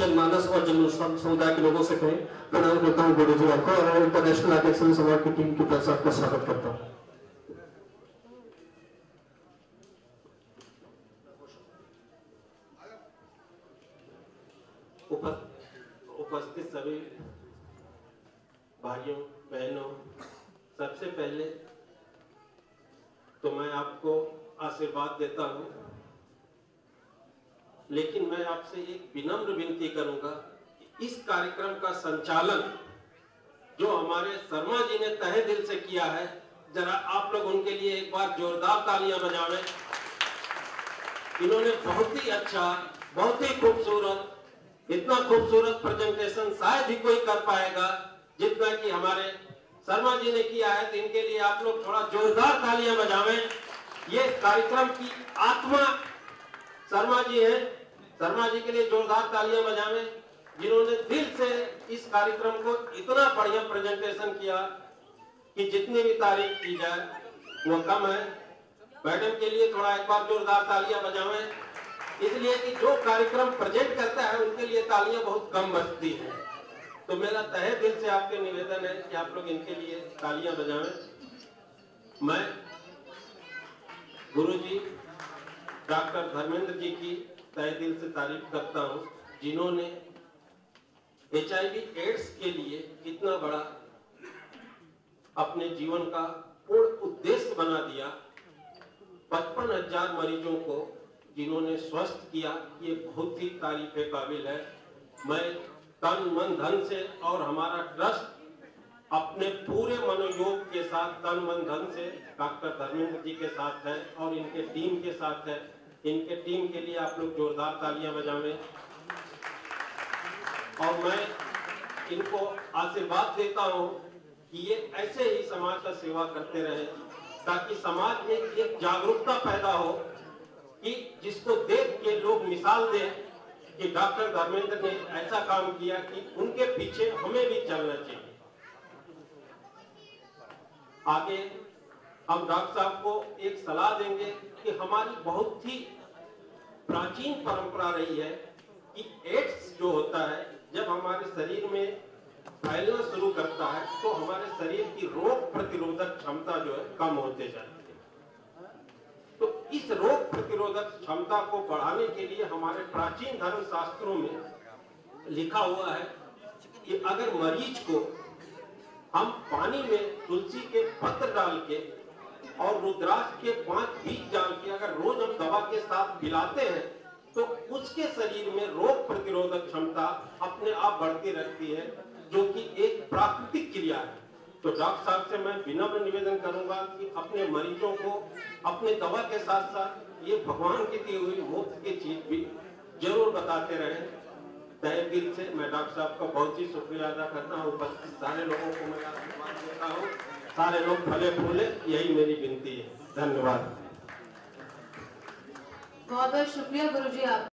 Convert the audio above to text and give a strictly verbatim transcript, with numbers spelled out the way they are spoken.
जनमानस और जन समुदाय के लोगों से कहें, प्रणाम करता हूँ गुरु जी आपको और इंटरनेशनल आर्ट एक्सीलेंस अवार्ड की टीम की तरफ से आपका स्वागत करता हूँ। उपस्थित सभी भाइयों बहनों, सबसे पहले तो मैं आपको आशीर्वाद देता हूं, लेकिन मैं आपसे एक विनम्र विनती करूंगा कि इस कार्यक्रम का संचालन जो हमारे शर्मा जी ने तहे दिल से किया है, जरा आप लोग उनके लिए एक बार जोरदार तालियां बजावें। इन्होंने बहुत ही अच्छा, बहुत ही खूबसूरत, इतना खूबसूरत प्रेजेंटेशन शायद ही कोई कर पाएगा जितना कि हमारे शर्मा जी ने किया है। तो इनके लिए आप लोग थोड़ा जोरदार तालियां बजावें। ये कार्यक्रम की आत्मा शर्मा जी हैं। शर्मा जी के लिए जोरदार तालियां बजावें, जिन्होंने दिल से इस कार्यक्रम को इतना बढ़िया प्रेजेंटेशन किया कि जितनी भी तारीफ की जाए वो कम है। मैडम के लिए थोड़ा एक बार जोरदार तालियां बजावें, इसलिए कि जो कार्यक्रम प्रेजेंट करता है उनके लिए तालियां बहुत कम बजती हैं। तो मेरा तहे दिल से आपके निवेदन है कि आप लोग इनके लिए तालियां बजाएं। मैं गुरुजी डॉक्टर धर्मेंद्र जी की तहे दिल से तारीफ करता हूं, जिन्होंने एचआईवी एड्स के लिए कितना बड़ा अपने जीवन का पूर्ण उद्देश्य बना दिया। पचपन हजार मरीजों को जिन्होंने स्वस्थ किया, ये बहुत ही तारीफ के काबिल है। मैं तन मन धन से और हमारा ट्रस्ट अपने पूरे मनोयोग के साथ तन मन धन से डॉक्टर धर्मेंद्र जी के साथ है और इनके टीम के साथ है। इनके टीम के लिए आप लोग जोरदार तालियां बजाएं। और मैं इनको आशीर्वाद देता हूं कि ये ऐसे ही समाज का सेवा करते रहे, ताकि समाज में एक जागरूकता पैदा हो कि जिसको देख के लोग मिसाल दें कि डॉक्टर धर्मेंद्र ने ऐसा काम किया कि उनके पीछे हमें भी चलना चाहिए। आगे हम डॉक्टर साहब को एक सलाह देंगे कि हमारी बहुत ही प्राचीन परंपरा रही है कि एड्स जो होता है, जब हमारे शरीर में फैलना शुरू करता है तो हमारे शरीर की रोग प्रतिरोधक क्षमता जो है कम होते जाती है। तो इस रोग प्रतिरोधक क्षमता को बढ़ाने के लिए हमारे प्राचीन धर्म शास्त्रों में लिखा हुआ है कि अगर मरीज को हम पानी में तुलसी के पत्र डाल के और रुद्राक्ष के पांच बीज डाल के अगर रोज हम दवा के साथ पिलाते हैं तो उसके शरीर में रोग प्रतिरोधक क्षमता अपने आप बढ़ती रहती है, जो कि एक प्राकृतिक क्रिया है। तो डॉक्टर साहब से मैं विनम्र निवेदन करूंगा कि अपने मरीजों को अपने दवा के साथ साथ ये भगवान की दी हुई मुफ्त की चीज भी जरूर बताते रहें। तहे दिल से मैं डॉक्टर साहब का बहुत ही शुक्रिया अदा करता हूँ। उपस्थित सारे लोगों को मैं आशीर्वाद देता हूँ, सारे लोग फले फूले, यही मेरी विनती है। धन्यवाद। बहुत बहुत शुक्रिया गुरु जी आप।